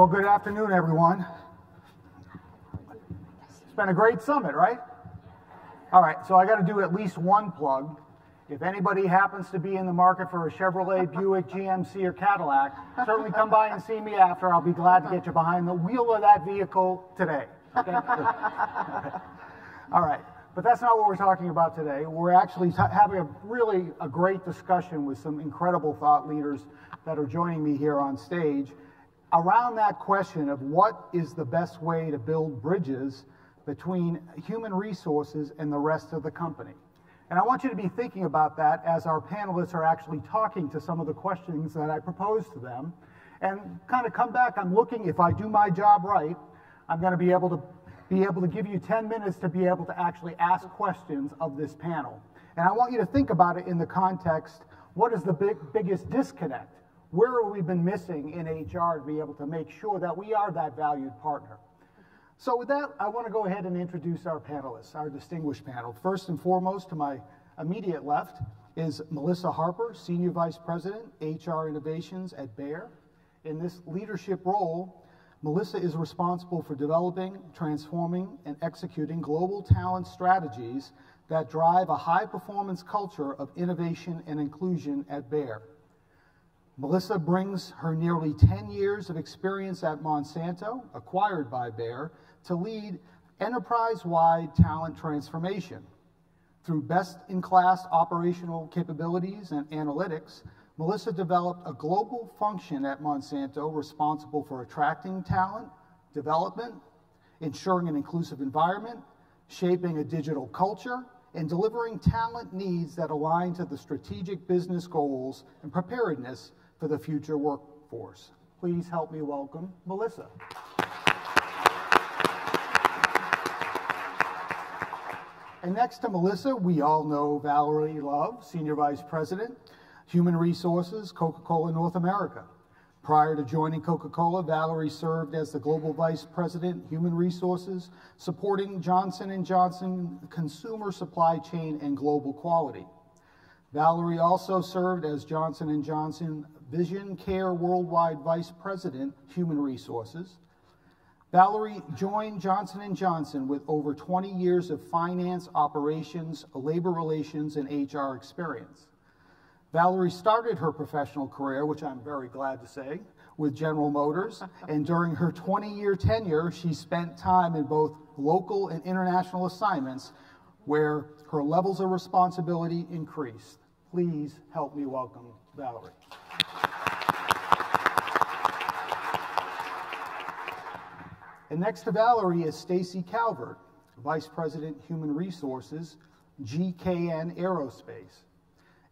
Well, good afternoon, everyone. It's been a great summit, right? All right, so I got to do at least one plug. If anybody happens to be in the market for a Chevrolet, Buick, GMC, or Cadillac, certainly come by and see me after. I'll be glad to get you behind the wheel of that vehicle today. Okay? All right, but that's not what we're talking about today. We're actually having a really great discussion with some incredible thought leaders that are joining me here on stage around that question of what is the best way to build bridges between human resources and the rest of the company. And I want you to be thinking about that as our panelists are actually talking to some of the questions that I propose to them, and kind of come back. I'm looking, if I do my job right, I'm going to be able to give you 10 minutes to be able to actually ask questions of this panel. And I want you to think about it in the context, what is the biggest disconnect? Where have we been missing in HR to be able to make sure that we are that valued partner? So with that, I want to go ahead and introduce our panelists, our distinguished panel. First and foremost, to my immediate left is Melissa Harper, Senior Vice President, HR Innovations at Bayer. In this leadership role, Melissa is responsible for developing, transforming, and executing global talent strategies that drive a high-performance culture of innovation and inclusion at Bayer. Melissa brings her nearly 10 years of experience at Monsanto, acquired by Bayer, to lead enterprise-wide talent transformation. Through best-in-class operational capabilities and analytics, Melissa developed a global function at Monsanto responsible for attracting talent, development, ensuring an inclusive environment, shaping a digital culture, and delivering talent needs that align to the strategic business goals and preparedness for the future workforce. Please help me welcome Melissa. And next to Melissa, we all know Valerie Love, Senior Vice President, Human Resources, Coca-Cola North America. Prior to joining Coca-Cola, Valerie served as the Global Vice President, Human Resources, supporting Johnson & Johnson consumer supply chain and global quality. Valerie also served as Johnson & Johnson Vision Care Worldwide Vice President, Human Resources. Valerie joined Johnson & Johnson with over 20 years of finance, operations, labor relations, and HR experience. Valerie started her professional career, which I'm very glad to say, with General Motors, and during her 20-year tenure, she spent time in both local and international assignments where her levels of responsibility increased. Please help me welcome Valerie. And next to Valerie is Stacy Calvert, Vice President, Human Resources, GKN Aerospace.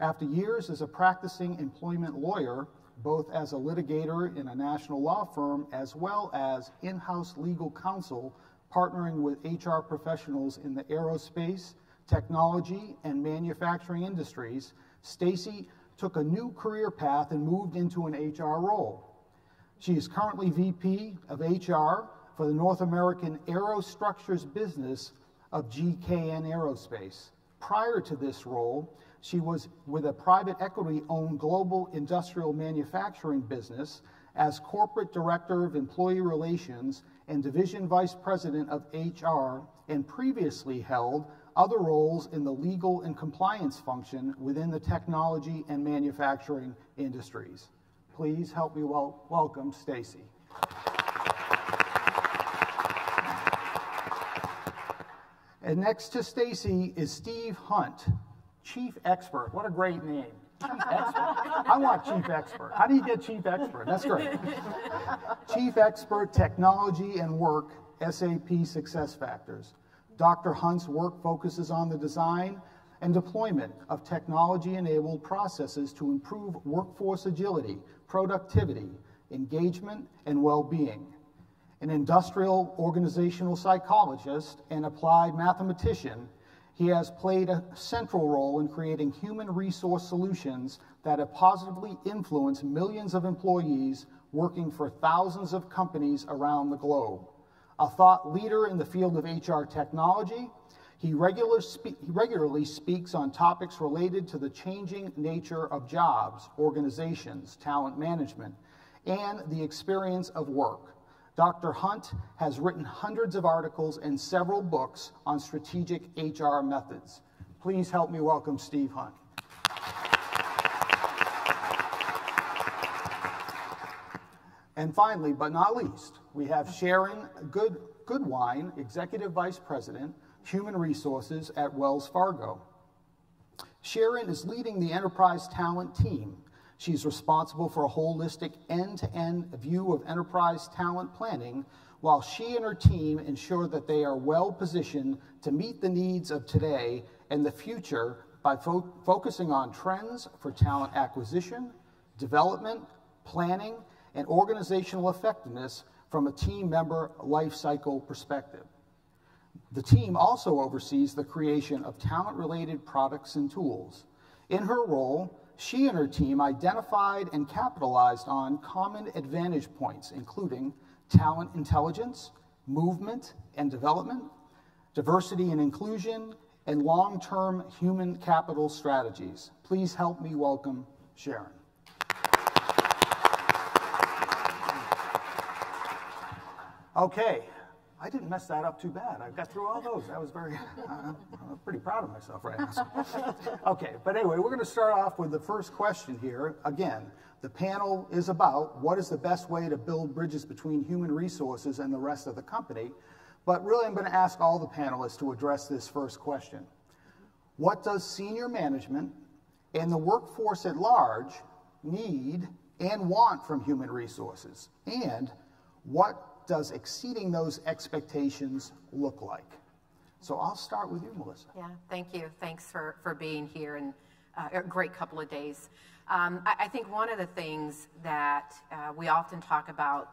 After years as a practicing employment lawyer, both as a litigator in a national law firm as well as in-house legal counsel, partnering with HR professionals in the aerospace, technology, and manufacturing industries, Stacy took a new career path and moved into an HR role. She is currently VP of HR for the North American Aerostructures business of GKN Aerospace. Prior to this role, she was with a private equity-owned global industrial manufacturing business as Corporate Director of Employee Relations and Division Vice President of HR, and previously held other roles in the legal and compliance function within the technology and manufacturing industries. Please help me welcome Stacy. And next to Stacy is Steve Hunt, Chief Expert. What a great name. Chief Expert. I want Chief Expert. How do you get Chief Expert? That's great. Chief Expert, Technology and Work, SAP SuccessFactors. Dr. Hunt's work focuses on the design and deployment of technology-enabled processes to improve workforce agility, productivity, engagement, and well-being. An industrial organizational psychologist and applied mathematician, he has played a central role in creating human resource solutions that have positively influenced millions of employees working for thousands of companies around the globe. A thought leader in the field of HR technology, he regularly speaks on topics related to the changing nature of jobs, organizations, talent management, and the experience of work. Dr. Hunt has written hundreds of articles and several books on strategic HR methods. Please help me welcome Steve Hunt. And finally, but not least, we have Sharon Goodwine, Executive Vice President, Human Resources at Wells Fargo. Sharon is leading the enterprise talent team. She's responsible for a holistic end-to-end view of enterprise talent planning, while she and her team ensure that they are well positioned to meet the needs of today and the future by focusing on trends for talent acquisition, development, planning, and organizational effectiveness from a team member life cycle perspective. The team also oversees the creation of talent-related products and tools. In her role, she and her team identified and capitalized on common advantage points, including talent intelligence, movement and development, diversity and inclusion, and long-term human capital strategies. Please help me welcome Sharon. Okay, I didn't mess that up too bad. I got through all those. That was very, I'm pretty proud of myself right now. So. Okay, but anyway, we're going to start off with the first question here. Again, the panel is about what is the best way to build bridges between human resources and the rest of the company. But really, I'm going to ask all the panelists to address this first question. What does senior management and the workforce at large need and want from human resources? And what does exceeding those expectations look like? So I'll start with you, Melissa. Yeah, thank you. Thanks for being here, and a great couple of days. I think one of the things that we often talk about,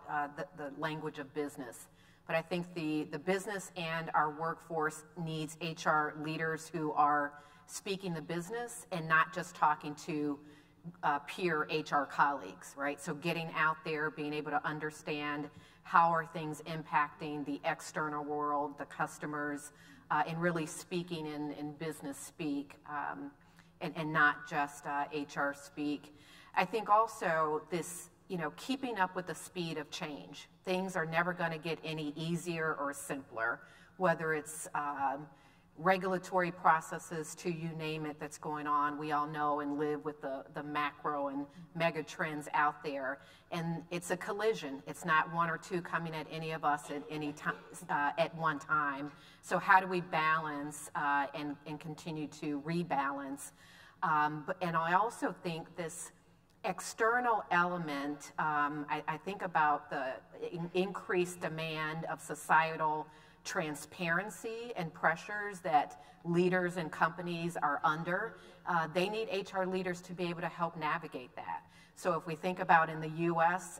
the language of business, but I think the business and our workforce needs HR leaders who are speaking the business and not just talking to peer HR colleagues, right? So getting out there, being able to understand how are things impacting the external world, the customers, and really speaking in business speak and not just HR speak. I think also this, you know, keeping up with the speed of change. Things are never going to get any easier or simpler, whether it's regulatory processes to you name it that's going on. We all know and live with the macro and mega trends out there, and it's a collision. It's not one or two coming at any of us at any time at one time. So how do we balance and continue to rebalance? And I also think this external element. I think about the increased demand of societal transparency and pressures that leaders and companies are under. They need HR leaders to be able to help navigate that. So if we think about in the US,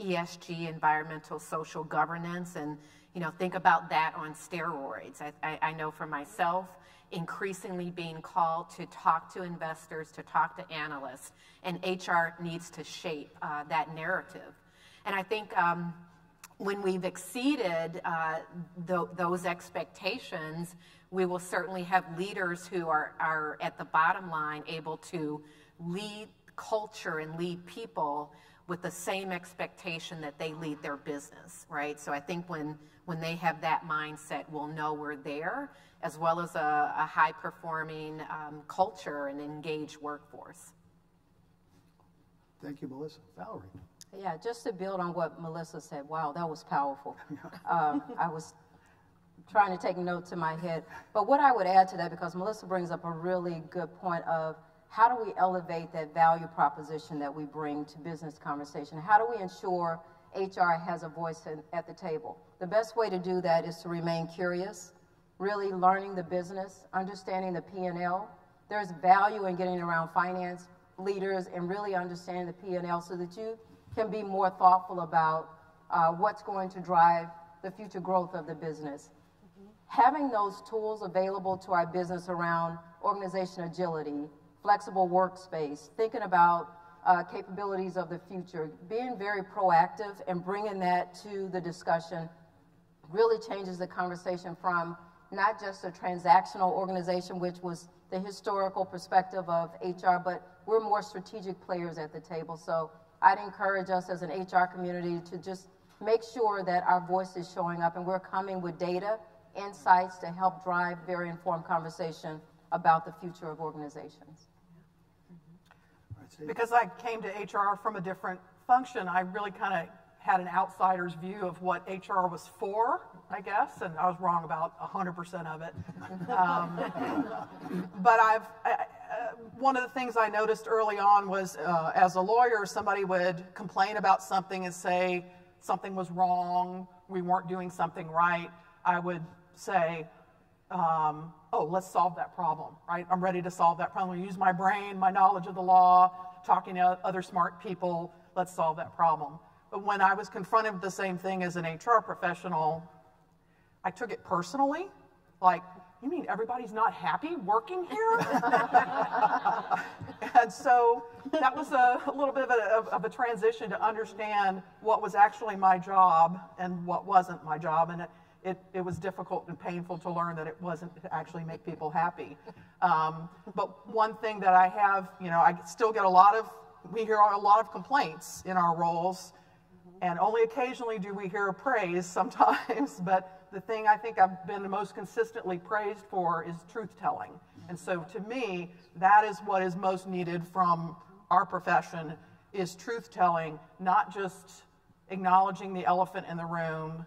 ESG, environmental, social governance, and you know, think about that on steroids. I know for myself, increasingly being called to talk to investors, to talk to analysts, and HR needs to shape that narrative. And I think when we've exceeded those expectations, we will certainly have leaders who are at the bottom line able to lead culture and lead people with the same expectation that they lead their business, right? So I think when they have that mindset, we'll know we're there, as well as a high-performing culture and engaged workforce. Thank you, Melissa. Valerie. Yeah, just to build on what Melissa said, wow, that was powerful. I was trying to take notes in my head. But what I would add to that, because Melissa brings up a really good point of how do we elevate that value proposition that we bring to business conversation? How do we ensure HR has a voice at the table? The best way to do that is to remain curious, really learning the business, understanding the P&L. There's value in getting around finance leaders and really understanding the P&L so that you can be more thoughtful about what's going to drive the future growth of the business. Mm-hmm. Having those tools available to our business around organization agility, flexible workspace, thinking about capabilities of the future, being very proactive and bringing that to the discussion really changes the conversation from not just a transactional organization, which was the historical perspective of HR, but we're more strategic players at the table. So I'd encourage us as an HR community to just make sure that our voice is showing up, and we're coming with data, insights to help drive very informed conversation about the future of organizations. Because I came to HR from a different function, I really kind of had an outsider's view of what HR was for, I guess, and I was wrong about 100% of it. But one of the things I noticed early on was, as a lawyer, somebody would complain about something and say something was wrong, we weren't doing something right. I would say, oh, let's solve that problem, right? I'm ready to solve that problem. I use my brain, my knowledge of the law, talking to other smart people, let's solve that problem. But when I was confronted with the same thing as an HR professional, I took it personally. Like, you mean everybody's not happy working here? And so that was a little bit of a transition to understand what was actually my job and what wasn't my job. And it was difficult and painful to learn that it wasn't to actually make people happy. But one thing that I have, you know, I still get a lot of, we hear a lot of complaints in our roles, and only occasionally do we hear praise sometimes, but the thing I think I've been the most consistently praised for is truth-telling. And so to me, that is what is most needed from our profession, is truth-telling, not just acknowledging the elephant in the room,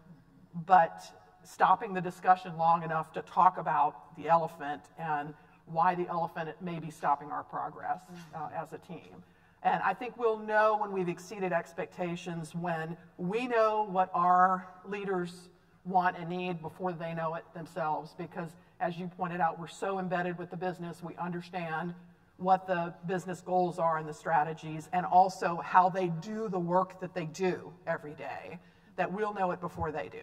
but stopping the discussion long enough to talk about the elephant and why the elephant may be stopping our progress as a team. And I think we'll know when we've exceeded expectations when we know what our leaders want and need before they know it themselves, because as you pointed out, we're so embedded with the business, we understand what the business goals are and the strategies, and also how they do the work that they do every day, that we'll know it before they do.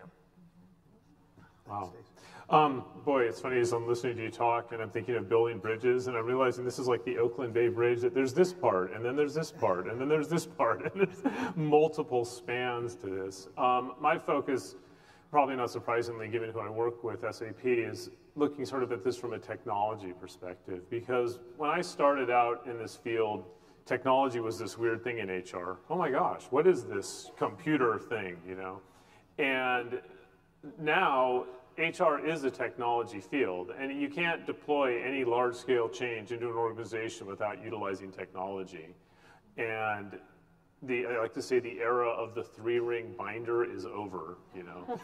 Wow. Boy, it's funny as I'm listening to you talk and I'm thinking of building bridges, and I'm realizing this is like the Oakland Bay Bridge, that there's this part, and then there's this part, and then there's this part, and there's multiple spans to this. My focus, probably not surprisingly given who I work with, SAP, is looking sort of at this from a technology perspective, because when I started out in this field, technology was this weird thing in HR. Oh my gosh, what is this computer thing, you know? And now, HR is a technology field, and you can't deploy any large-scale change into an organization without utilizing technology. And I like to say the era of the three-ring binder is over, you know.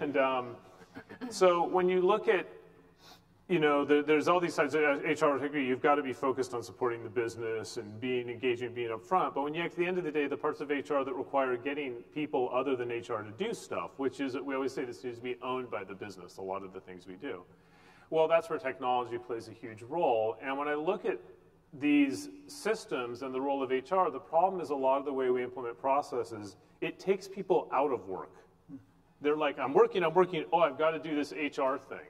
And so when you look at, you know, there's all these sides of HR, you've got to be focused on supporting the business and being engaging, being upfront. But when you, at the end of the day, the parts of HR that require getting people other than HR to do stuff, which is, we always say this needs to be owned by the business, a lot of the things we do. Well, that's where technology plays a huge role. And when I look at these systems and the role of HR, the problem is a lot of the way we implement processes, it takes people out of work. They're like, I'm working, oh, I've got to do this HR thing.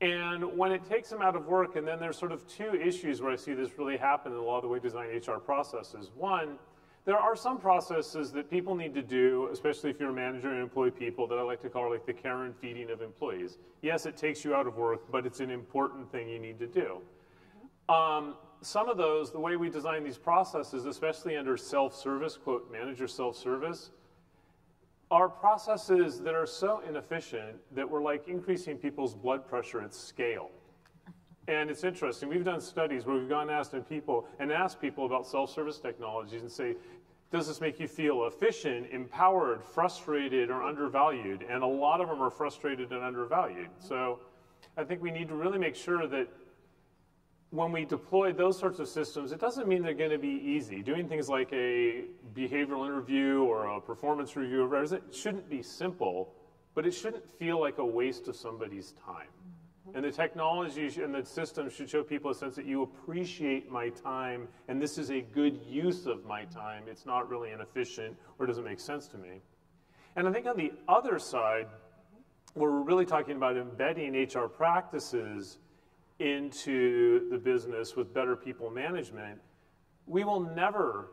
And when it takes them out of work, and then there's sort of two issues where I see this really happen in a lot of the way we design HR processes. One, there are some processes that people need to do, especially if you're a manager and employee people, that I like to call like the Karen feeding of employees. Yes, it takes you out of work, but it's an important thing you need to do. Some of those, the way we design these processes, especially under self-service, quote, manager self-service, are processes that are so inefficient that we're like increasing people's blood pressure at scale. And it's interesting, we've done studies where we've gone and asked people about self-service technologies and say, does this make you feel efficient, empowered, frustrated, or undervalued? And a lot of them are frustrated and undervalued. So I think we need to really make sure that when we deploy those sorts of systems, it doesn't mean they're going to be easy. Doing things like a behavioral interview or a performance review, it shouldn't be simple, but it shouldn't feel like a waste of somebody's time. And the technology and the system should show people a sense that you appreciate my time, and this is a good use of my time. It's not really inefficient or doesn't make sense to me. And I think on the other side, where we're really talking about embedding HR practices into the business with better people management, we will never,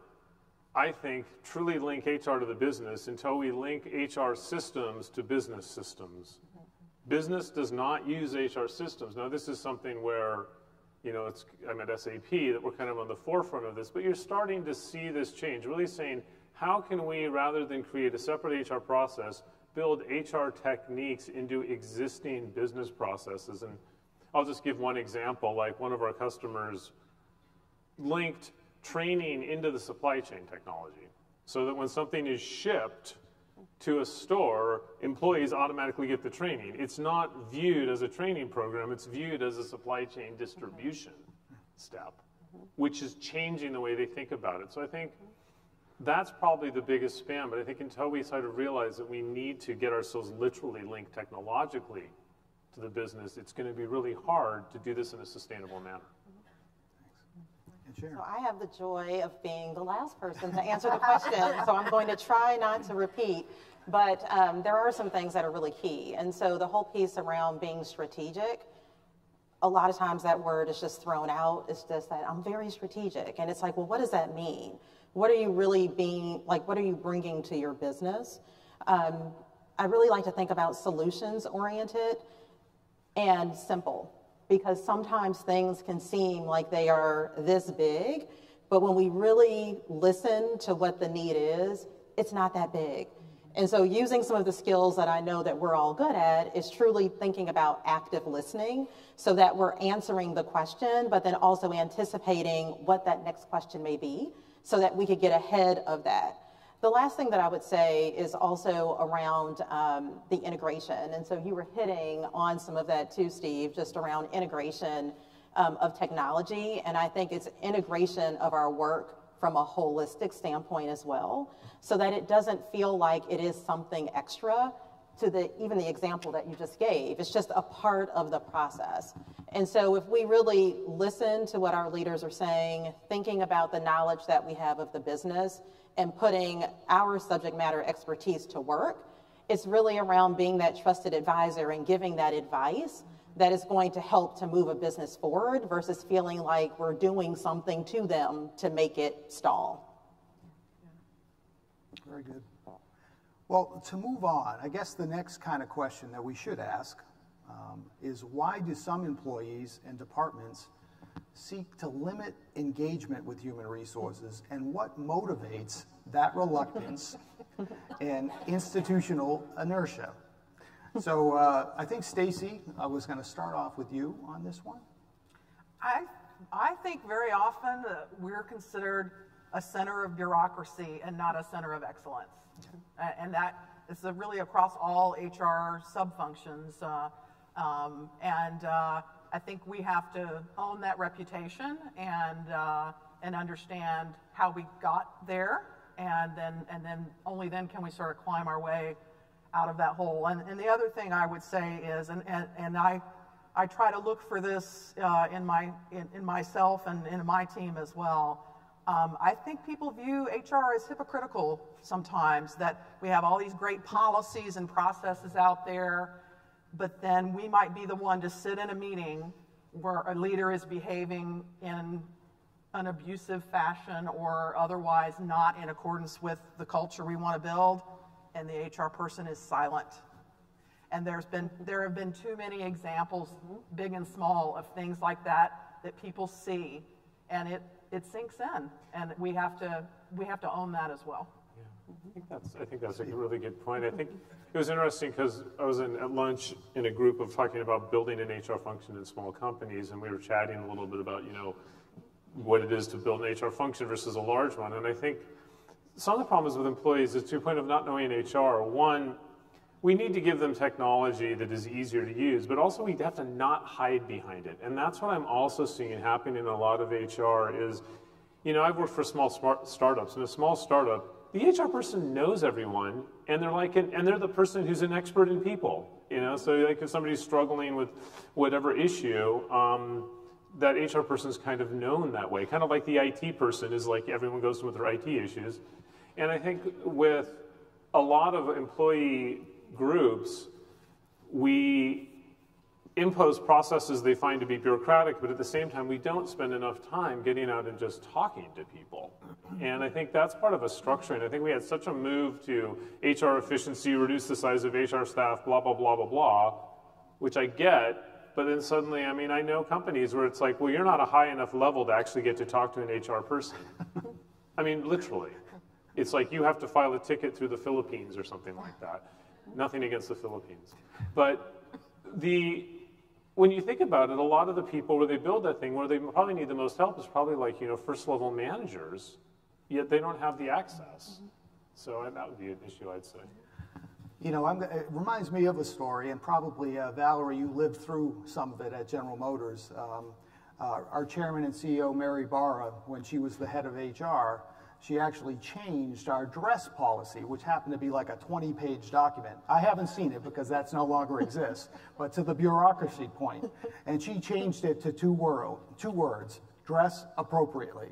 I think, truly link HR to the business until we link HR systems to business systems. Business does not use HR systems. Now, this is something where, you know, I'm at SAP, that we're kind of on the forefront of this, but you're starting to see this change, really saying, how can we, rather than create a separate HR process, build HR techniques into existing business processes? And I'll just give one example, like one of our customers linked training into the supply chain technology so that when something is shipped to a store, employees automatically get the training. It's not viewed as a training program, it's viewed as a supply chain distribution step, which is changing the way they think about it. So I think that's probably the biggest span, but I think until we sort of realize that we need to get ourselves literally linked technologically to the business, it's going to be really hard to do this in a sustainable manner. Sure. So I have the joy of being the last person to answer the question, so I'm going to try not to repeat, but there are some things that are really key. And so the whole piece around being strategic, a lot of times that word is just thrown out. It's just that I'm very strategic. And it's like, well, what does that mean? What are you really being, like, what are you bringing to your business? I really like to think about solutions oriented and simple, because sometimes things can seem like they are this big, but when we really listen to what the need is, it's not that big. And so using some of the skills that I know that we're all good at is truly thinking about active listening so that we're answering the question, but then also anticipating what that next question may be so that we could get ahead of that. The last thing that I would say is also around the integration. And so you were hitting on some of that too, Steve, just around integration of technology. And I think it's integration of our work from a holistic standpoint as well, so that it doesn't feel like it is something extra to even the example that you just gave. It's just a part of the process. And so if we really listen to what our leaders are saying, thinking about the knowledge that we have of the business, and putting our subject matter expertise to work, it's really around being that trusted advisor and giving that advice that is going to help to move a business forward versus feeling like we're doing something to them to make it stall. Very good. Well, to move on, I guess the next kind of question that we should ask is why do some employees and departments seek to limit engagement with human resources, and what motivates that reluctance and institutional inertia? So I think Stacy, I was going to start off with you on this one. I think very often we're considered a center of bureaucracy and not a center of excellence. Okay. And that is really across all HR sub-functions. I think we have to own that reputation and understand how we got there, and then only then can we sort of climb our way out of that hole. And the other thing I would say is, and I try to look for this in myself and in my team as well. I think people view HR as hypocritical sometimes, that we have all these great policies and processes out there, but then we might be the one to sit in a meeting where a leader is behaving in an abusive fashion or otherwise not in accordance with the culture we want to build, and the HR person is silent. And there have been too many examples, big and small, of things like that that people see, and it sinks in, and we have to own that as well. I think that's a really good point. I think it was interesting because I was at lunch in a group of talking about building an HR function in small companies, and we were chatting a little bit about, you know, what it is to build an HR function versus a large one. And I think some of the problems with employees is, to your point of not knowing HR, one, we need to give them technology that is easier to use, but also we have to not hide behind it. And that's what I'm also seeing happening in a lot of HR is, you know, I've worked for small startups, and a small startup, the HR person knows everyone, and they're the person who's an expert in people. You know, so like if somebody's struggling with whatever issue, that HR person's kind of known that way. Kind of like the IT person is like everyone goes with their IT issues. And I think with a lot of employee groups, we impose processes they find to be bureaucratic, but at the same time, we don't spend enough time getting out and just talking to people. And I think that's part of a structuring. I think we had such a move to HR efficiency, reduce the size of HR staff, blah, blah, blah, blah, blah, which I get, but then suddenly, I mean, I know companies where it's like, well, you're not a high enough level to actually get to talk to an HR person. I mean, literally. It's like you have to file a ticket through the Philippines or something like that. Nothing against the Philippines. But when you think about it, a lot of the people where they build that thing, where they probably need the most help is probably like, first level managers, yet they don't have the access. So that would be an issue, I'd say. It reminds me of a story, and probably, Valerie, you lived through some of it at General Motors. Our chairman and CEO, Mary Barra, when she was the head of HR, she actually changed our dress policy, which happened to be like a 20-page document. I haven't seen it because that's no longer exists, but to the bureaucracy point. And she changed it to two words, dress appropriately.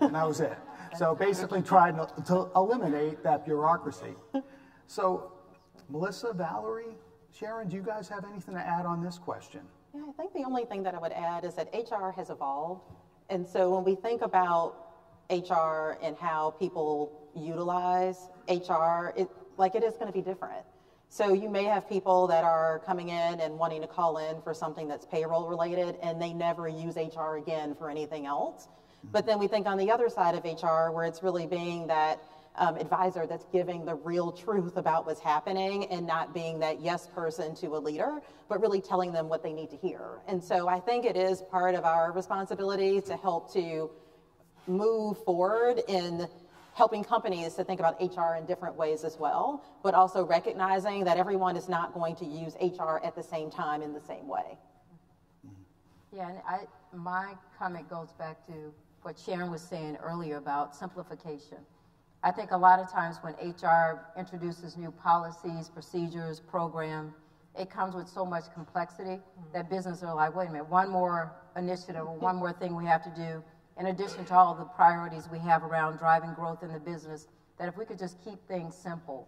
And that was it. So basically trying to eliminate that bureaucracy. So Melissa, Valerie, Sharon, do you guys have anything to add on this question? Yeah, I think the only thing that I would add is that HR has evolved. And so when we think about HR and how people utilize HR, it is going to be different. So you may have people that are coming in and wanting to call in for something that's payroll related, and they never use HR again for anything else. But then we think on the other side of HR, where it's really being that advisor that's giving the real truth about what's happening and not being that yes person to a leader, but really telling them what they need to hear. And so I think it is part of our responsibility to help to move forward in helping companies to think about HR in different ways as well, but also recognizing that everyone is not going to use HR at the same time in the same way. Yeah, and my comment goes back to what Sharon was saying earlier about simplification. I think a lot of times when HR introduces new policies, procedures, program, it comes with so much complexity that businesses are like, wait a minute, one more initiative or one more thing we have to do in addition to all the priorities we have around driving growth in the business, that if we could just keep things simple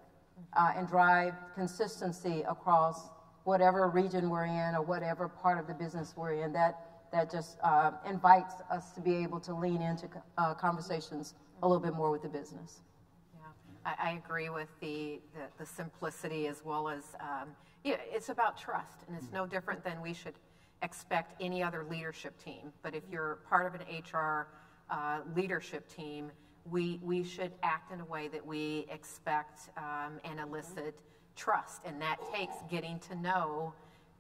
and drive consistency across whatever region we're in or whatever part of the business we're in, that just invites us to be able to lean into conversations a little bit more with the business. Yeah, I agree with the simplicity, as well as, it's about trust, and it's no different than we should expect any other leadership team. But if you're part of an HR leadership team, we should act in a way that we expect and elicit trust. And that takes getting to know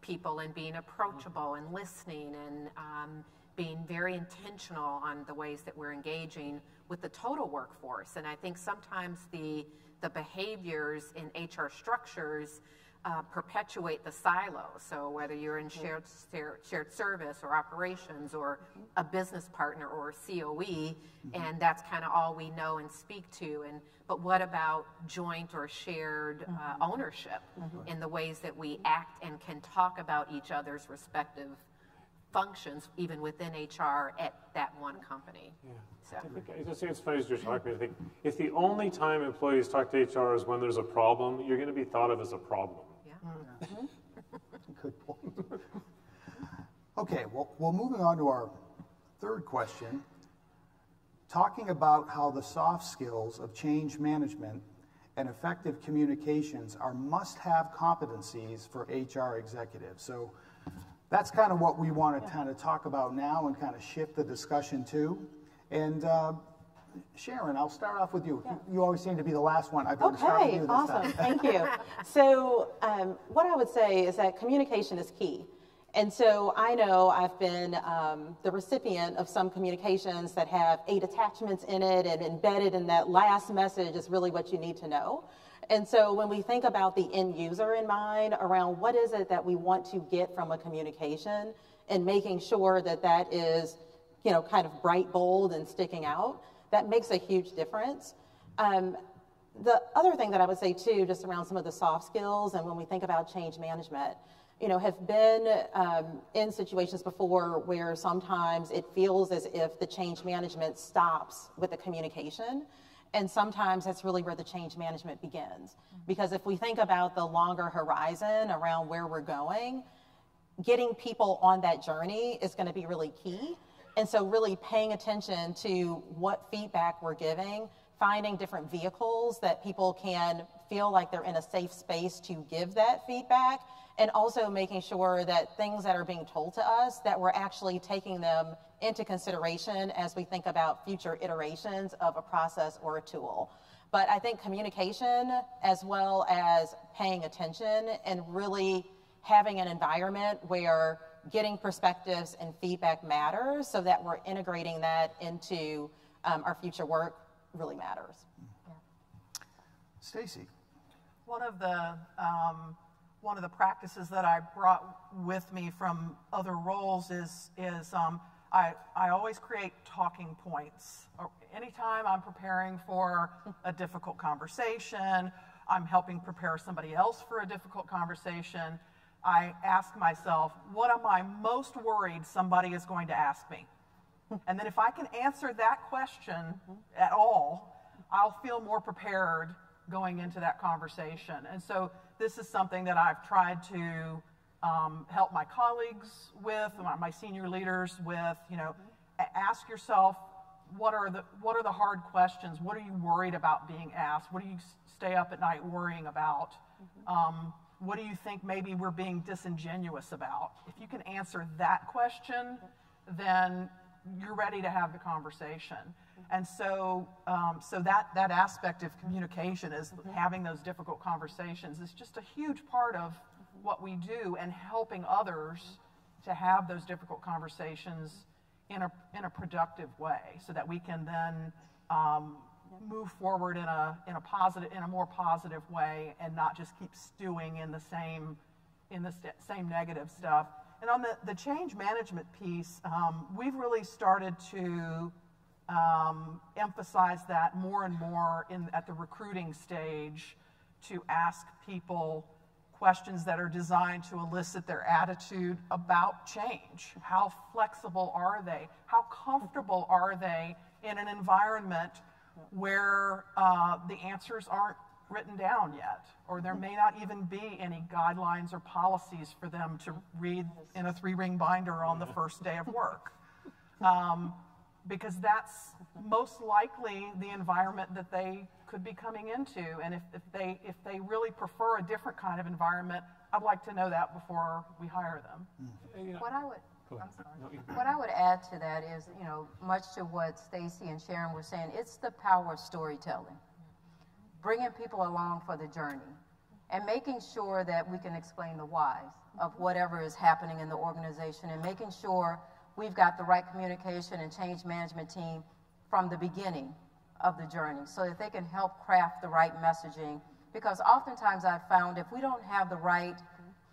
people and being approachable and listening and being very intentional on the ways that we're engaging with the total workforce. And I think sometimes the behaviors in HR structures perpetuate the silo. So whether you're in shared service or operations or a business partner or COE, and that's kind of all we know and speak to. But what about joint or shared ownership in the ways that we act and can talk about each other's respective functions, even within HR at that one company? Yeah. So I think it's funny as you're talking. I think if the only time employees talk to HR is when there's a problem, you're going to be thought of as a problem. Good point. Okay, well, moving on to our third question, talking about how the soft skills of change management and effective communications are must-have competencies for HR executives. So that's kind of what we want to kind of talk about now and kind of shift the discussion to. And Sharon, I'll start off with you. Yeah. You always seem to be the last one. I've got to start with you this time. Thank you. So what I would say is that communication is key. And so I know I've been the recipient of some communications that have 8 attachments in it, and embedded in that last message is really what you need to know. And so when we think about the end user in mind around what is it that we want to get from a communication, and making sure that that is, kind of bright, bold, and sticking out, that makes a huge difference. The other thing that I would say too, just around some of the soft skills and when we think about change management, have been in situations before where sometimes it feels as if the change management stops with the communication. And sometimes that's really where the change management begins. Because if we think about the longer horizon around where we're going, getting people on that journey is going to be really key. And so really paying attention to what feedback we're giving, finding different vehicles that people can feel like they're in a safe space to give that feedback, and also making sure that things that are being told to us, that we're actually taking them into consideration as we think about future iterations of a process or a tool. But I think communication, as well as paying attention and really having an environment where getting perspectives and feedback matters, so that we're integrating that into our future work, really matters. Yeah. Stacy. One of the practices that I brought with me from other roles is I always create talking points. Anytime I'm preparing for a difficult conversation, I'm helping prepare somebody else for a difficult conversation, I ask myself, what am I most worried somebody is going to ask me? And then if I can answer that question at all, I'll feel more prepared going into that conversation. And so this is something that I've tried to help my colleagues with, my senior leaders with, you know, ask yourself, what are the hard questions? What are you worried about being asked? What do you stay up at night worrying about? What do you think maybe we're being disingenuous about? If you can answer that question, then you're ready to have the conversation. And so so that aspect of communication is having those difficult conversations is just a huge part of what we do, and helping others to have those difficult conversations in a productive way, so that we can then move forward in a more positive way, and not just keep stewing in the same negative stuff. And on the change management piece, we've really started to emphasize that more and more at the recruiting stage, to ask people questions that are designed to elicit their attitude about change. How flexible are they? How comfortable are they in an environment where the answers aren't written down yet, or there may not even be any guidelines or policies for them to read in a 3-ring binder on the first day of work? Because that's most likely the environment that they could be coming into, and if they really prefer a different kind of environment, I'd like to know that before we hire them. Mm-hmm. What I would add to that is, you know, much to what Stacy and Sharon were saying, it's the power of storytelling. Bringing people along for the journey, and making sure that we can explain the whys of whatever is happening in the organization, and making sure we've got the right communication and change management team from the beginning of the journey, so that they can help craft the right messaging. Because oftentimes I've found, if we don't have the right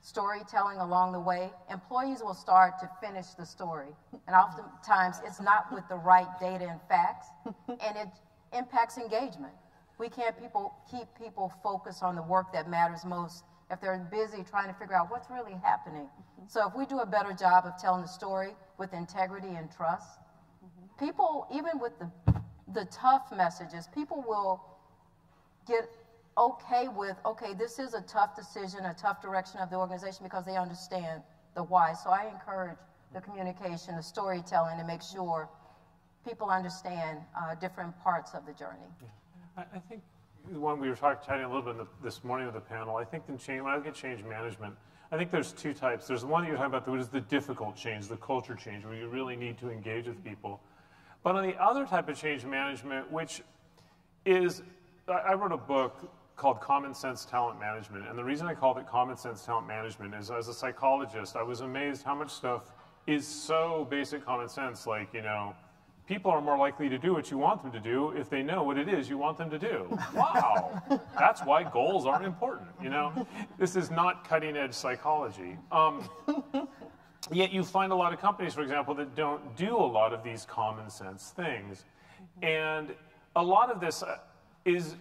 storytelling along the way, employees will start to finish the story. And oftentimes it's not with the right data and facts, and it impacts engagement. We can't keep people focused on the work that matters most if they're busy trying to figure out what's really happening. So if we do a better job of telling the story with integrity and trust, people, even with the tough messages, people will get okay with, okay, this is a tough decision, a tough direction of the organization, because they understand the why. So I encourage the communication, the storytelling, to make sure people understand different parts of the journey. I think the one we were chatting a little bit this morning with the panel, I think when I look at change management, I think there's two types. There's the one that you're talking about, which is the difficult change, the culture change, where you really need to engage with people. But on the other type of change management, which is, I wrote a book called Common Sense Talent Management. And the reason I called it Common Sense Talent Management is, as a psychologist, I was amazed how much stuff is so basic common sense, like, you know, people are more likely to do what you want them to do if they know what it is you want them to do. Wow, that's why goals aren't important, you know? This is not cutting edge psychology. Yet you find a lot of companies, for example, that don't do a lot of these common sense things. And a lot of this is,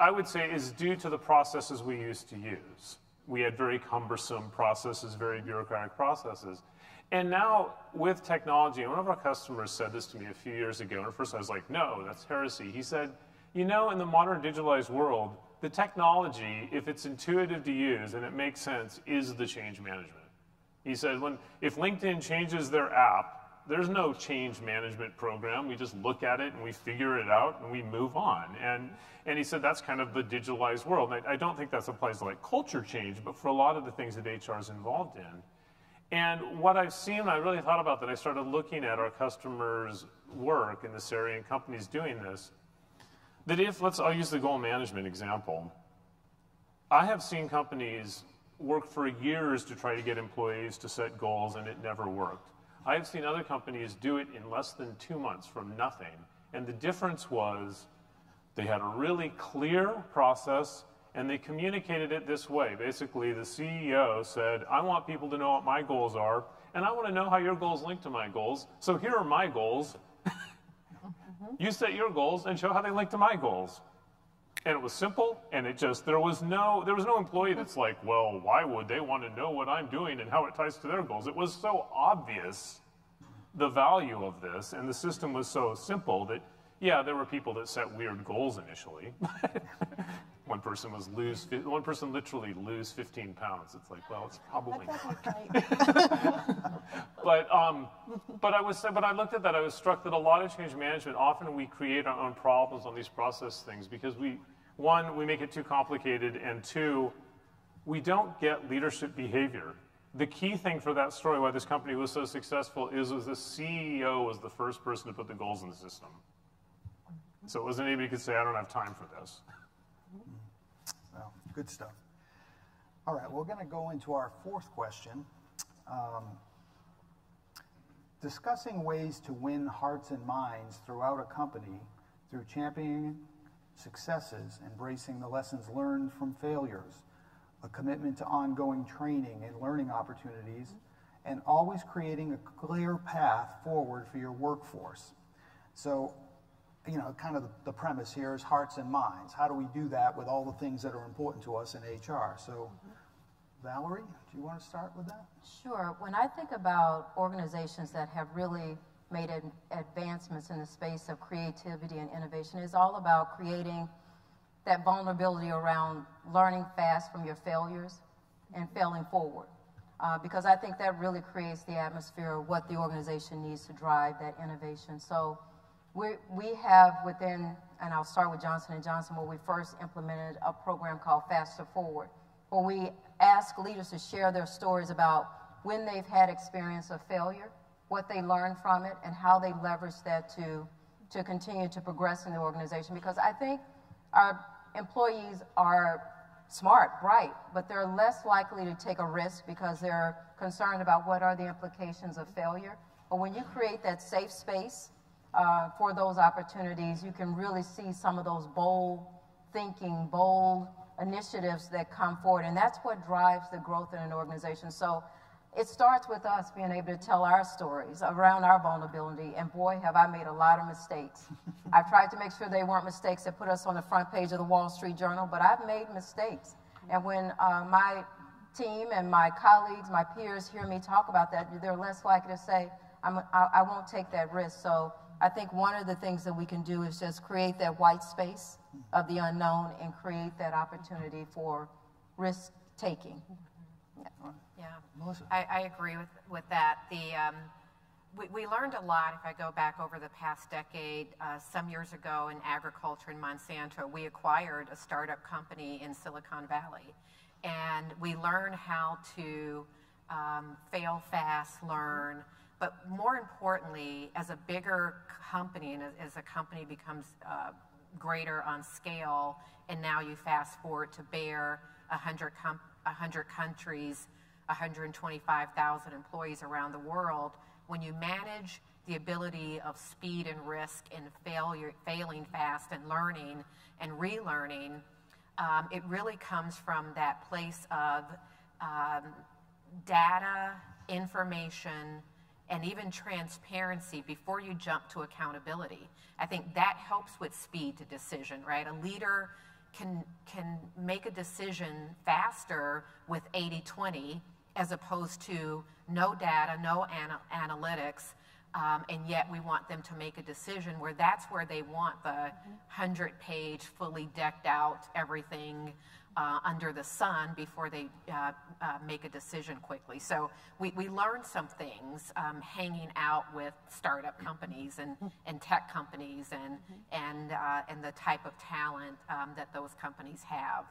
I would say, is due to the processes we used to use. We had very cumbersome processes, very bureaucratic processes. And now, with technology, and one of our customers said this to me a few years ago, and at first I was like, no, that's heresy. He said, you know, in the modern digitalized world, the technology, if it's intuitive to use and it makes sense, is the change management. He said, if LinkedIn changes their app, there's no change management program. We just look at it and we figure it out and we move on. And he said, that's kind of the digitalized world. And I don't think that applies to like culture change, but for a lot of the things that HR is involved in. And what I've seen, I really thought about that, I started looking at our customers' work in this area and companies doing this. that if, I'll use the goal management example. I have seen companies work for years to try to get employees to set goals, and it never worked. I have seen other companies do it in less than 2 months from nothing, and the difference was they had a really clear process, and they communicated it this way. Basically, the CEO said, I want people to know what my goals are, and I want to know how your goals link to my goals, so here are my goals. You set your goals and show how they link to my goals. And it was simple, and it just, there was no employee that's like, well, why would they want to know what I'm doing and how it ties to their goals? It was so obvious, the value of this, and the system was so simple that, yeah, there were people that set weird goals initially. One person literally lose 15 pounds. It's like, well, it's probably not. But I looked at that. I was struck that a lot of change management, often we create our own problems on these process things because we, one, we make it too complicated, and two, we don't get leadership behavior. The key thing for that story, why this company was so successful, is the CEO was the first person to put the goals in the system. So it wasn't anybody who could say, I don't have time for this. Well, good stuff. All right, we're going to go into our fourth question. Discussing ways to win hearts and minds throughout a company through championing successes, embracing the lessons learned from failures, a commitment to ongoing training and learning opportunities, and always creating a clear path forward for your workforce. So, you know, kind of the premise here is hearts and minds. How do we do that with all the things that are important to us in HR? So, Valerie, do you want to start with that? Sure. When I think about organizations that have really made advancements in the space of creativity and innovation, it's all about creating that vulnerability around learning fast from your failures and failing forward. Because I think that really creates the atmosphere of what the organization needs to drive that innovation. So, we have within, and I'll start with Johnson & Johnson, where we first implemented a program called Faster Forward, where we ask leaders to share their stories about when they've had experience of failure, what they learned from it, and how they leverage that to continue to progress in the organization. Because I think our employees are smart, bright, but they're less likely to take a risk because they're concerned about what are the implications of failure. But when you create that safe space, for those opportunities, you can really see some of those bold thinking, bold initiatives that come forward, and that's what drives the growth in an organization. So it starts with us being able to tell our stories around our vulnerability, and boy, have I made a lot of mistakes. I've tried to make sure they weren't mistakes that put us on the front page of the Wall Street Journal, but I've made mistakes. And when my team and my colleagues, my peers hear me talk about that, they're less likely to say, I won't take that risk. So I think one of the things that we can do is just create that white space of the unknown and create that opportunity for risk taking. Yeah, Melissa. I agree with that. We learned a lot, if I go back over the past decade, some years ago in agriculture in Monsanto, we acquired a startup company in Silicon Valley. And we learned how to fail fast, learn. But more importantly, as a bigger company and as a company becomes greater on scale, and now you fast forward to Bayer, 100 countries, 125,000 employees around the world, when you manage the ability of speed and risk and failing fast and learning and relearning, it really comes from that place of data, information, and even transparency before you jump to accountability. I think that helps with speed to decision, right? A leader can make a decision faster with 80-20 as opposed to no data, no analytics, and yet we want them to make a decision where that's where they want the 100-page, fully decked out, everything under the sun before they make a decision quickly. So we learned some things hanging out with startup companies and tech companies and the type of talent that those companies have.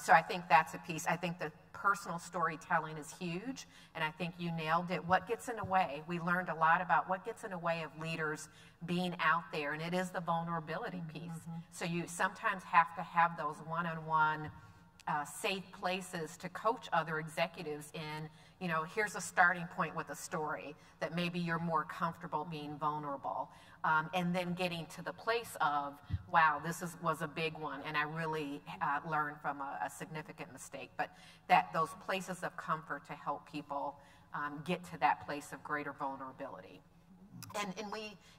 So I think that's a piece. I think the personal storytelling is huge, and I think you nailed it. What gets in the way? We learned a lot about what gets in the way of leaders being out there, and it is the vulnerability piece. Mm-hmm. So you sometimes have to have those one-on-one safe places to coach other executives in, you know, here's a starting point with a story that maybe you're more comfortable being vulnerable. And then getting to the place of, wow, this was a big one, and I really learned from a significant mistake. But that those places of comfort to help people get to that place of greater vulnerability.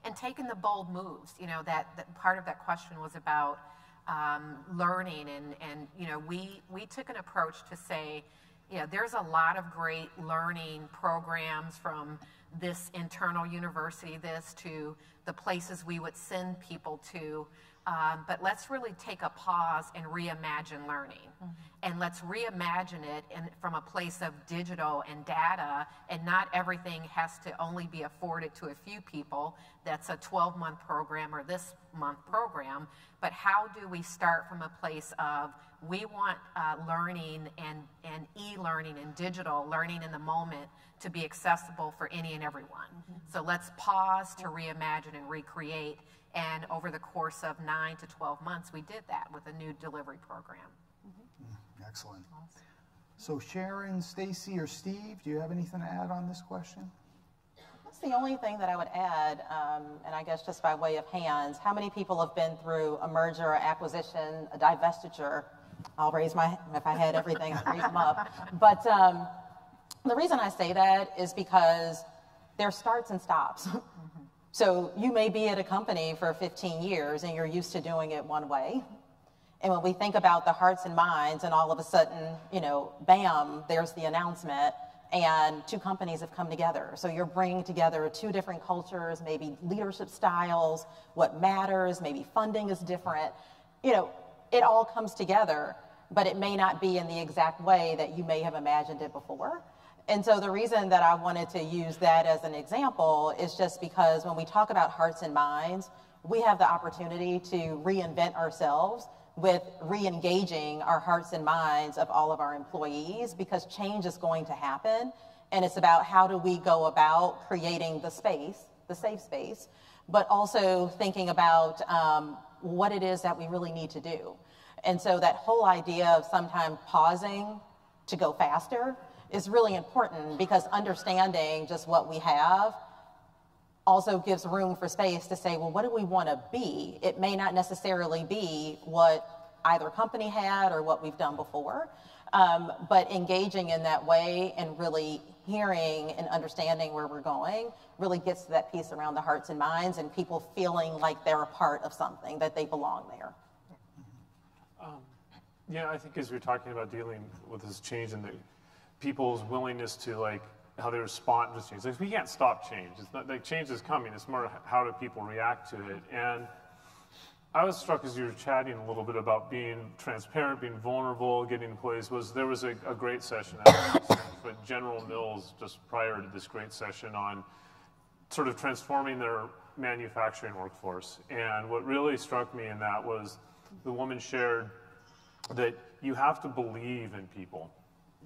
And taking the bold moves, you know, that part of that question was about learning, and you know, we took an approach to say, yeah, there's a lot of great learning programs from this internal university, this to the places we would send people to, but let's really take a pause and reimagine learning. Mm-hmm. And let's reimagine it from a place of digital and data, and not everything has to only be afforded to a few people. That's a 12-month program or this month program, but how do we start from a place of, we want learning and e-learning and digital learning in the moment to be accessible for any and everyone. Mm-hmm. So let's pause to reimagine and recreate, and over the course of 9 to 12 months, we did that with a new delivery program. Mm-hmm. Excellent. Awesome. So Sharon, Stacy, or Steve, do you have anything to add on this question? That's the only thing that I would add, and I guess just by way of hands, how many people have been through a merger, acquisition, a divestiture? I'll raise my hand if I had everything, I'd raise them up. But the reason I say that is because there starts and stops. Mm-hmm. So you may be at a company for 15 years and you're used to doing it one way. And when we think about the hearts and minds, and all of a sudden, you know, bam, there's the announcement and two companies have come together. So you're bringing together two different cultures, maybe leadership styles, what matters, maybe funding is different. You know, it all comes together, but it may not be in the exact way that you may have imagined it before. And so the reason that I wanted to use that as an example is just because when we talk about hearts and minds, we have the opportunity to reinvent ourselves with re-engaging our hearts and minds of all of our employees, because change is going to happen. And it's about, how do we go about creating the space, the safe space, but also thinking about what it is that we really need to do. And so that whole idea of sometimes pausing to go faster is really important, because understanding just what we have also gives room for space to say, well, what do we want to be? It may not necessarily be what either company had or what we've done before, but engaging in that way and really hearing and understanding where we're going really gets to that piece around the hearts and minds and people feeling like they're a part of something, that they belong there. Yeah, I think as you're talking about dealing with this change and the people's willingness to, like, how they respond to change. Like, we can't stop change. It's not like change is coming. It's more how do people react to it. And I was struck as you were chatting a little bit about being transparent, being vulnerable, getting in place. There was a great session at General Mills just prior to this great session on sort of transforming their manufacturing workforce. And what really struck me in that was the woman shared that you have to believe in people.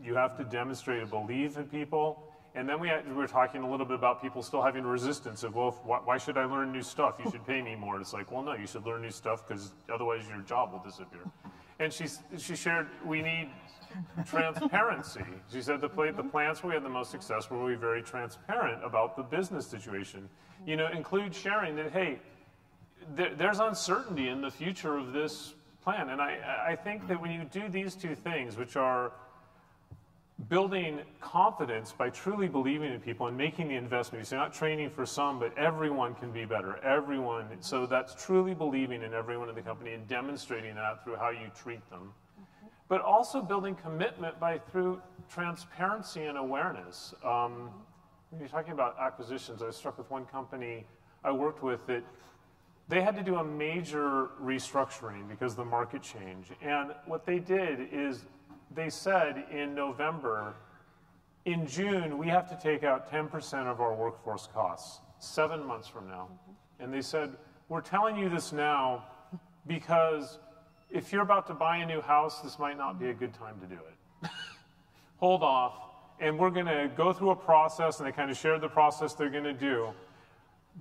You have to demonstrate a belief in people. And then we were talking a little bit about people still having resistance of, well, why should I learn new stuff? You should pay me more. It's like, well, no, you should learn new stuff, because otherwise your job will disappear. And she shared, we need transparency. She said the plants where we had the most success were we very transparent about the business situation. You know, include sharing that, hey, there's uncertainty in the future of this plan. And I think that when you do these two things, which are building confidence by truly believing in people and making the investment. So you're not training for some, but everyone can be better. Everyone. So that's truly believing in everyone in the company and demonstrating that through how you treat them. Mm-hmm. But also building commitment through transparency and awareness. When you're talking about acquisitions, I was struck with one company I worked with that they had to do a major restructuring because of the market change. And what they did is they said in November, in June, we have to take out 10% of our workforce costs, 7 months from now. And they said, we're telling you this now because if you're about to buy a new house, this might not be a good time to do it. Hold off, and we're going to go through a process, and they kind of shared the process they're going to do.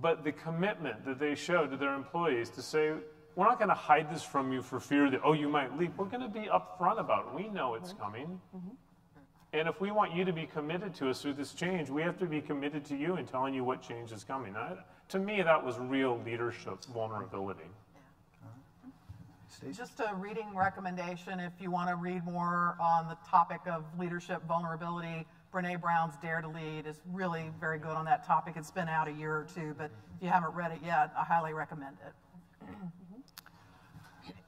But the commitment that they showed to their employees to say, we're not going to hide this from you for fear that, oh, you might leave. We're going to be upfront about it. We know it's coming. Mm-hmm. And if we want you to be committed to us through this change, we have to be committed to you and telling you what change is coming. To me, that was real leadership vulnerability. Just a reading recommendation if you want to read more on the topic of leadership vulnerability. Brene Brown's Dare to Lead is really very good on that topic. It's been out a year or two, but if you haven't read it yet, I highly recommend it.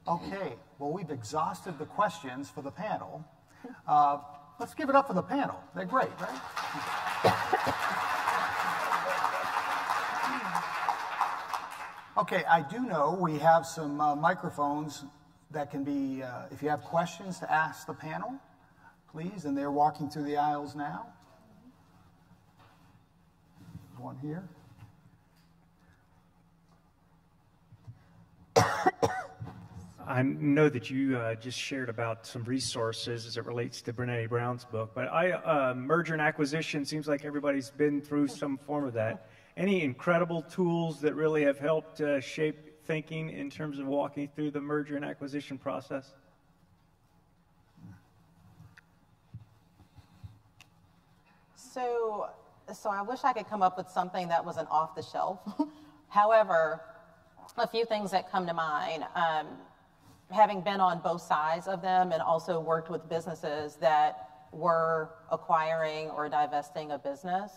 Okay, well, we've exhausted the questions for the panel. Let's give it up for the panel. They're great, right? Okay, I do know we have some microphones that can be, if you have questions to ask the panel, please, and they're walking through the aisles now. There's one here. I know that you just shared about some resources as it relates to Brene Brown's book, but merger and acquisition seems like everybody's been through some form of that. Any incredible tools that really have helped shape thinking in terms of walking through the merger and acquisition process? So I wish I could come up with something that was an off-the-shelf. However, a few things that come to mind, having been on both sides of them and also worked with businesses that were acquiring or divesting a business,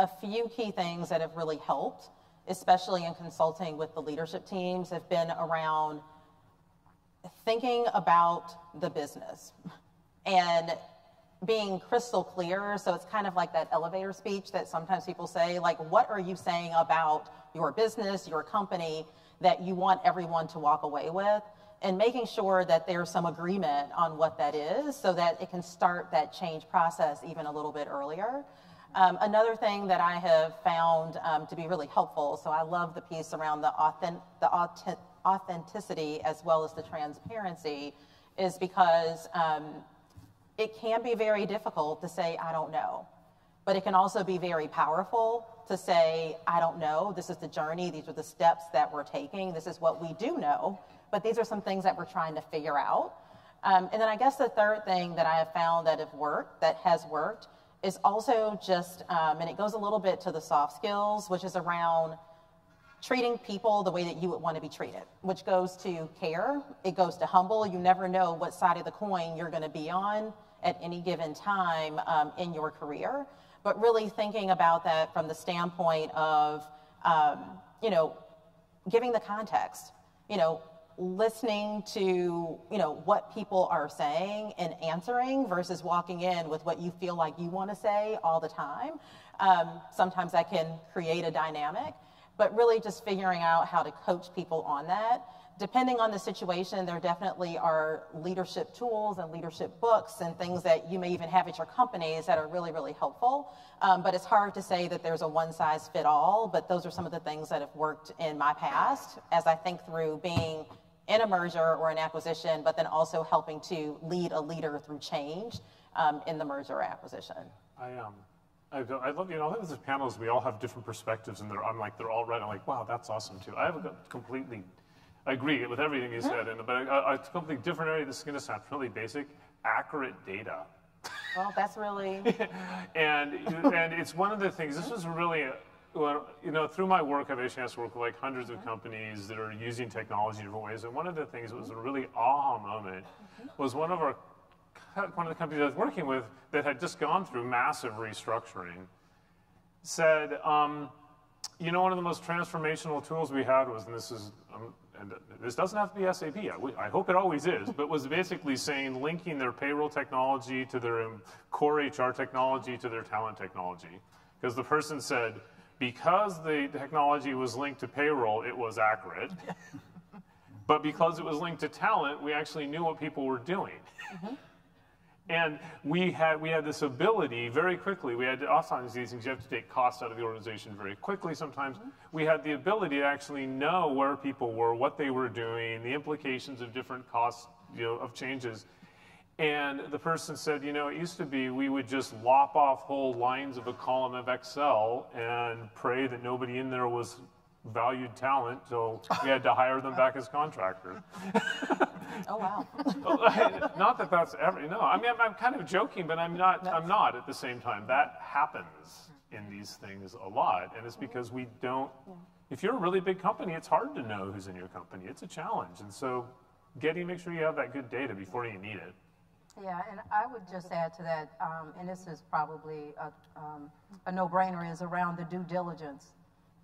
a few key things that have really helped, especially in consulting with the leadership teams, have been around thinking about the business and being crystal clear. So it's kind of like that elevator speech that sometimes people say, like, what are you saying about your business, your company, that you want everyone to walk away with? And making sure that there's some agreement on what that is so that it can start that change process even a little bit earlier. Another thing that I have found to be really helpful, so I love the piece around the authenticity as well as the transparency, is because it can be very difficult to say, I don't know. But it can also be very powerful to say, I don't know, this is the journey, these are the steps that we're taking, this is what we do know, but these are some things that we're trying to figure out. And then I guess the third thing that I have found that has worked, is also just, and it goes a little bit to the soft skills, which is around treating people the way that you would want to be treated, which goes to care, it goes to humble. You never know what side of the coin you're going to be on at any given time in your career, but really thinking about that from the standpoint of, you know, giving the context, you know, listening to, you know, what people are saying and answering versus walking in with what you feel like you want to say all the time. Sometimes that can create a dynamic, but really just figuring out how to coach people on that. Depending on the situation, there definitely are leadership tools and leadership books and things that you may even have at your companies that are really, really helpful. But it's hard to say that there's a one-size-fit-all, but those are some of the things that have worked in my past as I think through being in a merger or an acquisition, but then also helping to lead a leader through change in the merger or acquisition. I love, you know, all of these panels, we all have different perspectives, and they're all right. I'm like, wow, that's awesome too. I have a completely... I agree with everything you said, but a completely different area. This is going to sound really basic, accurate data. Well, that's really... and it's one of the things, this was really, you know, through my work, I've had a chance to work with like hundreds of companies that are using technology in different ways, and one of the things that was a really aha moment was one of the companies I was working with that had just gone through massive restructuring said, you know, one of the most transformational tools we had was, and this is... and this doesn't have to be SAP, I hope it always is, but was basically saying linking their payroll technology to their core HR technology to their talent technology. Because the person said, because the technology was linked to payroll, it was accurate. But because it was linked to talent, we actually knew what people were doing. And we had this ability very quickly. We had Alzheimer's disease, because you have to take costs out of the organization very quickly sometimes. We had the ability to actually know where people were, what they were doing, the implications of different costs, of changes. And the person said, it used to be we would just lop off whole lines of a column of Excel and pray that nobody in there was valued talent, so we had to hire them back as contractors. Oh, wow. Not that that's ever, I mean, I'm kind of joking, but I'm not at the same time. That happens in these things a lot, and it's because we don't, if you're a really big company, it's hard to know who's in your company. It's a challenge, and so make sure you have that good data before you need it. Yeah, and I would just add to that, and this is probably a no-brainer, is around the due diligence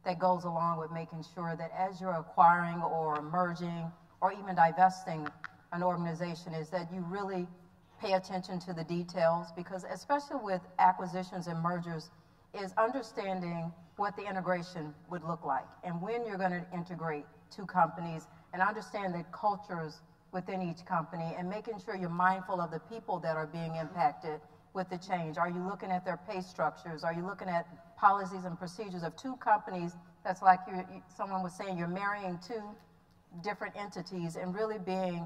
that goes along with making sure that as you're acquiring or merging or even divesting an organization, is that you really pay attention to the details, because especially with acquisitions and mergers is understanding what the integration would look like and when you're going to integrate two companies, and understand the cultures within each company and making sure you're mindful of the people that are being impacted with the change. Are you looking at their pay structures? Are you looking at policies and procedures of two companies? That's like someone was saying, you're marrying two different entities, and really being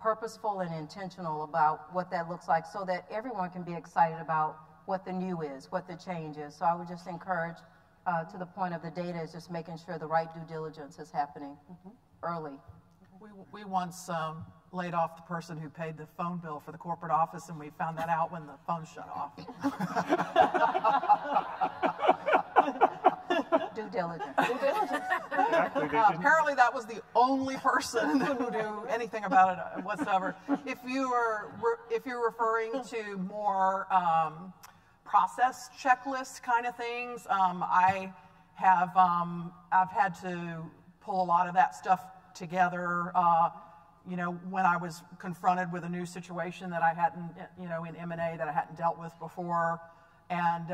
purposeful and intentional about what that looks like so that everyone can be excited about what the new is, what the change is. So I would just encourage, to the point of the data, is just making sure the right due diligence is happening early. We once laid off the person who paid the phone bill for the corporate office, and we found that out when the phone shut off. Due diligence. Due diligence. Exactly. Apparently that was the only person that would do anything about it whatsoever. If you're referring to more process checklist kind of things, I've had to pull a lot of that stuff together. When I was confronted with a new situation that I hadn't, in M&A that I hadn't dealt with before. And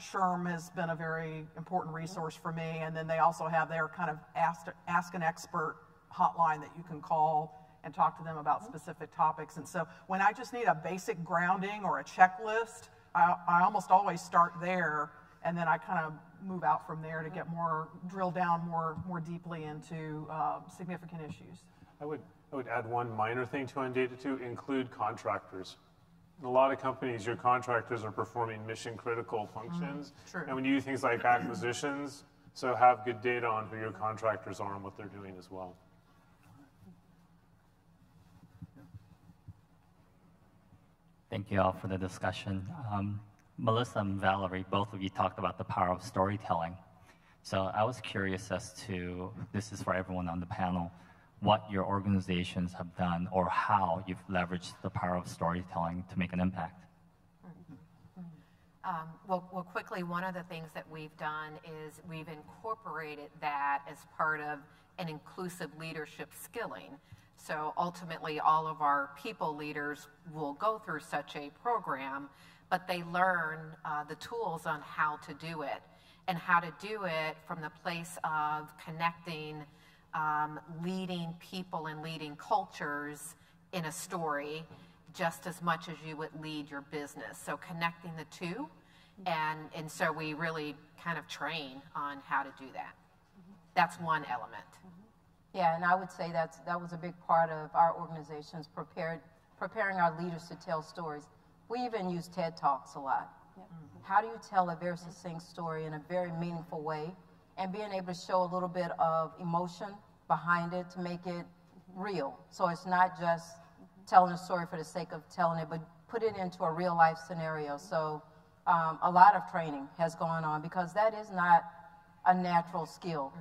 SHRM has been a very important resource for me. And then they also have their kind of ask an expert hotline that you can call and talk to them about specific topics. And so when I just need a basic grounding or a checklist, I almost always start there. And then I kind of move out from there to get drill down more deeply into significant issues. I would add one minor thing to on data too, include contractors. In a lot of companies, your contractors are performing mission-critical functions. True. And when you do things like acquisitions, so have good data on who your contractors are and what they're doing as well. Thank you all for the discussion. Melissa and Valerie, both of you talked about the power of storytelling. So I was curious as to, this is for everyone on the panel, what your organizations have done or how you've leveraged the power of storytelling to make an impact. Well, quickly, one of the things that we've done is we've incorporated that as part of an inclusive leadership skilling. So ultimately, all of our people leaders will go through such a program, but they learn the tools on how to do it, and how to do it from the place of connecting leading people and leading cultures in a story just as much as you would lead your business. So connecting the two, and so we really kind of train on how to do that. That's one element. Yeah, and I would say that was a big part of our organization's preparing our leaders to tell stories. We even use TED Talks a lot. How do you tell a very succinct story in a very meaningful way? And being able to show a little bit of emotion behind it to make it real. So it's not just telling a story for the sake of telling it, but put it into a real life scenario. So a lot of training has gone on, because that is not a natural skill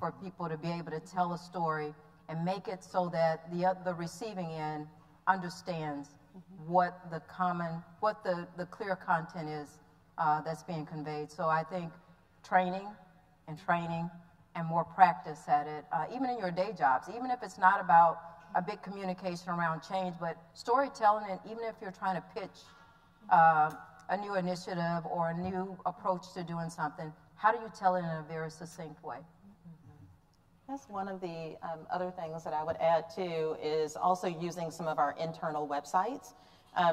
for people to be able to tell a story and make it so that the receiving end understands what the clear content is that's being conveyed. So I think training and more practice at it, even in your day jobs, even if it's not about a big communication around change, but storytelling, and even if you're trying to pitch a new initiative or a new approach to doing something, how do you tell it in a very succinct way? That's one of the other things that I would add too, is also using some of our internal websites.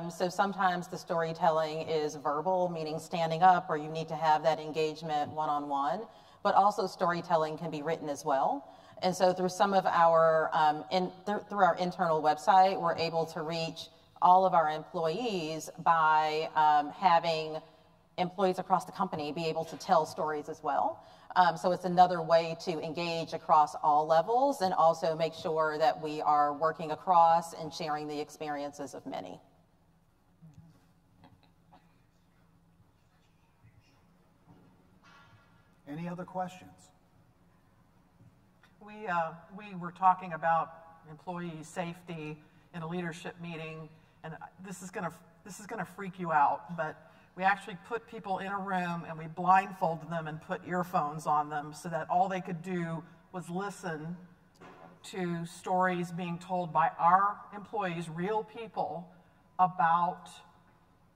So sometimes the storytelling is verbal, meaning standing up, or you need to have that engagement one-on-one, but also storytelling can be written as well. And so through some of our, through our internal website, we're able to reach all of our employees by having employees across the company be able to tell stories as well. So it's another way to engage across all levels and also make sure that we are working across and sharing the experiences of many. Any other questions? We were talking about employee safety in a leadership meeting, and this is gonna freak you out, but we actually put people in a room and we blindfolded them and put earphones on them so that all they could do was listen to stories being told by our employees, real people, about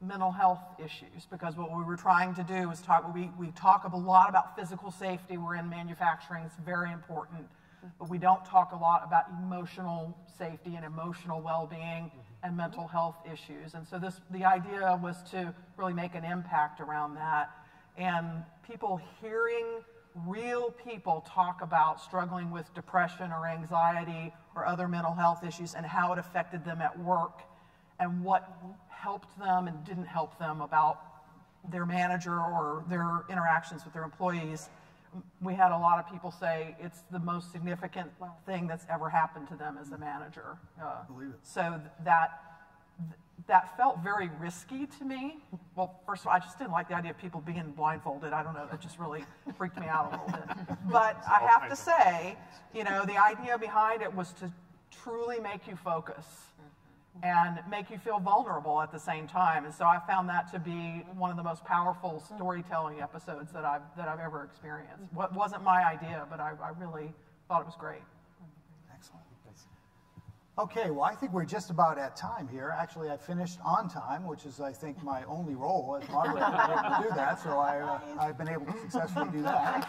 mental health issues. Because what we were trying to do was talk, we talk a lot about physical safety. We're in manufacturing, it's very important, but we don't talk a lot about emotional safety and emotional well-being and mental health issues. And so the idea was to really make an impact around that. And people hearing real people talk about struggling with depression or anxiety or other mental health issues and how it affected them at work and what helped them and didn't help them about their manager or their interactions with their employees. We had a lot of people say it's the most significant thing that's ever happened to them as a manager. Believe it. So that felt very risky to me. Well, first of all, I just didn't like the idea of people being blindfolded. I don't know, that just really freaked me out a little bit. But I have to say, you know, the idea behind it was to truly make you focus and make you feel vulnerable at the same time. And so I found that to be one of the most powerful storytelling episodes that I've ever experienced. What wasn't my idea, but I really thought it was great. Excellent. Okay, well, I think we're just about at time here. Actually, I finished on time, which is, I think, my only role as moderator to do that, so I've been able to successfully do that.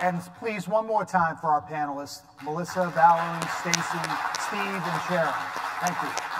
And please, one more time for our panelists, Melissa, Valerie, Stacy, Steve, and Sharon. Thank you.